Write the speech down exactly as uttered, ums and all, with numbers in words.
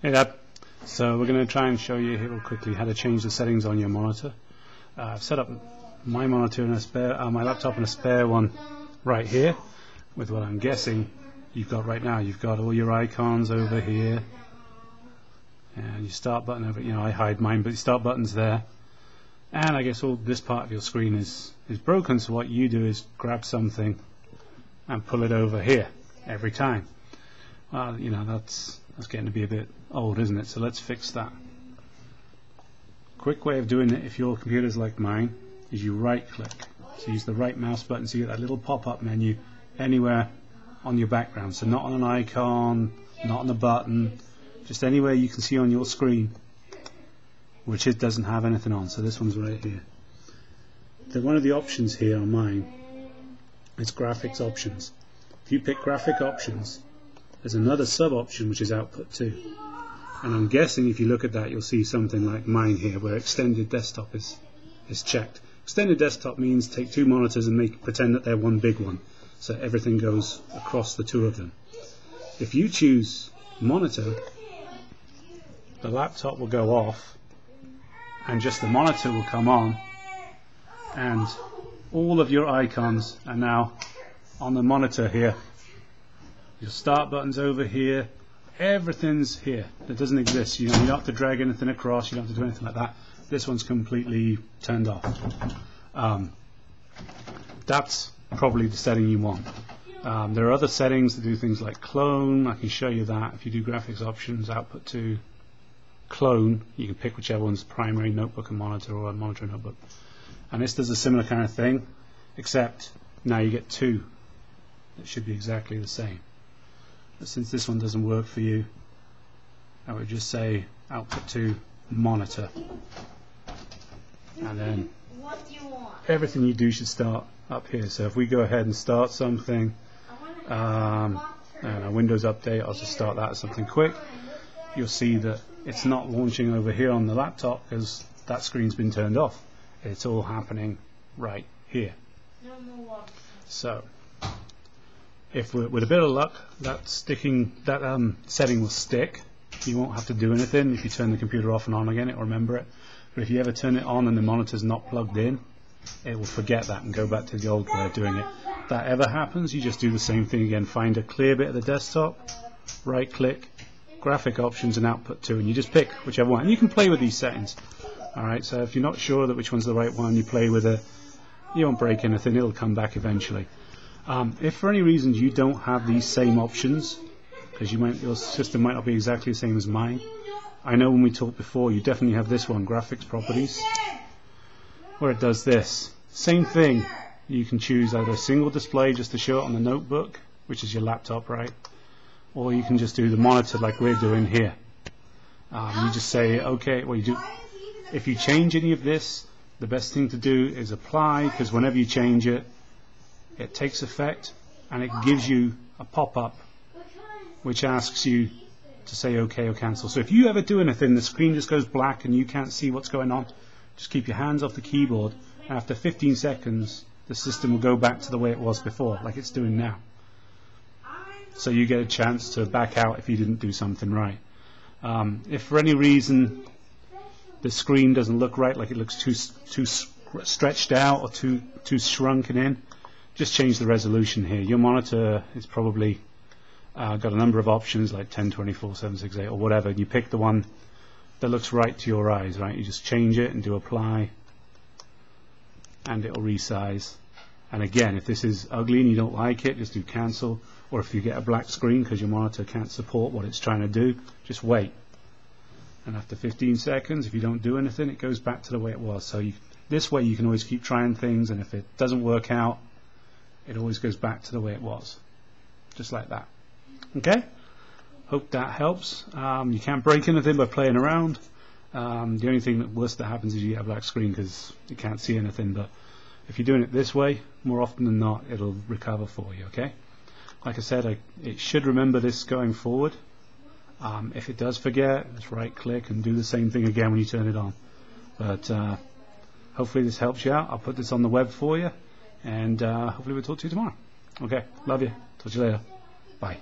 Hey there. So we're going to try and show you here real quickly how to change the settings on your monitor. Uh, I've set up my monitor and a spare, uh, my laptop and a spare one right here with what I'm guessing you've got right now. You've got all your icons over here and your start button over, you know, I hide mine, but your start button's there. And I guess all this part of your screen is, is broken, so what you do is grab something and pull it over here every time. Well, you know, that's, that's getting to be a bit old, isn't it? So let's fix that. Quick way of doing it, if your computer's like mine, is you right-click. So use the right mouse button so you get that little pop-up menu anywhere on your background. So not on an icon, not on a button, just anywhere you can see on your screen, which it doesn't have anything on. So this one's right here. Then one of the options here on mine is graphics options. If you pick graphic options, there's another sub option which is output two, and I'm guessing if you look at that you'll see something like mine here where extended desktop is is checked. Extended desktop means take two monitors and make pretend that they're one big one, so everything goes across the two of them. If you choose monitor, the laptop will go off and just the monitor will come on, and all of your icons are now on the monitor here. Your start button's over here, everything's here that doesn't exist. You know, you don't have to drag anything across, you don't have to do anything like that. This one's completely turned off. Um, that's probably the setting you want. Um, there are other settings that do things like clone. I can show you that. If you do graphics options, output to clone, you can pick whichever one's primary, notebook and monitor, or monitor and notebook. And this does a similar kind of thing, except now you get two that should be exactly the same. Since this one doesn't work for you, I would just say output to monitor, and then everything you do should start up here. So if we go ahead and start something, um, and a Windows update, I'll just start that as something quick. You'll see that it's not launching over here on the laptop because that screen's been turned off. It's all happening right here. So if we're, with a bit of luck, that sticking that um, setting will stick. You won't have to do anything. If you turn the computer off and on again, it'll remember it. But if you ever turn it on and the monitor's not plugged in, it will forget that and go back to the old way of doing it. If that ever happens, you just do the same thing again. Find a clear bit of the desktop, right-click, graphic options, and output two, and you just pick whichever one. And you can play with these settings. All right. So if you're not sure that which one's the right one, you play with it. You won't break anything. It'll come back eventually. Um, if for any reason you don't have these same options, because you might, your system might not be exactly the same as mine, I know when we talked before you definitely have this one, graphics properties, where it does this. Same thing, you can choose either a single display just to show it on the notebook, which is your laptop, right? Or you can just do the monitor like we're doing here. Um, you just say, okay, well you do, if you change any of this, the best thing to do is apply, because whenever you change it, it takes effect and it gives you a pop-up which asks you to say OK or cancel. So if you ever do anything, the screen just goes black and you can't see what's going on, just keep your hands off the keyboard, and after fifteen seconds the system will go back to the way it was before, like it's doing now. So you get a chance to back out if you didn't do something right. Um, if for any reason the screen doesn't look right, like it looks too too stretched out or too too shrunken in, just change the resolution here. Your monitor is probably uh, got a number of options like ten, twenty-four, seven sixty-eight or whatever, and you pick the one that looks right to your eyes, right? You just change it and do apply and it'll resize. And again, if this is ugly and you don't like it, just do cancel. Or if you get a black screen because your monitor can't support what it's trying to do, just wait. And after fifteen seconds, if you don't do anything, it goes back to the way it was. So you, this way you can always keep trying things, and if it doesn't work out, it always goes back to the way it was, just like that. Okay, hope that helps. Um, you can't break anything by playing around. Um, the only thing that worse that happens is you get a black screen because you can't see anything, but if you're doing it this way, more often than not it'll recover for you. Okay, like I said, I, it should remember this going forward. Um, if it does forget, just right click and do the same thing again when you turn it on. But uh, hopefully this helps you out. I'll put this on the web for you. And uh, hopefully we'll talk to you tomorrow. Okay, love you. Talk to you later. Bye.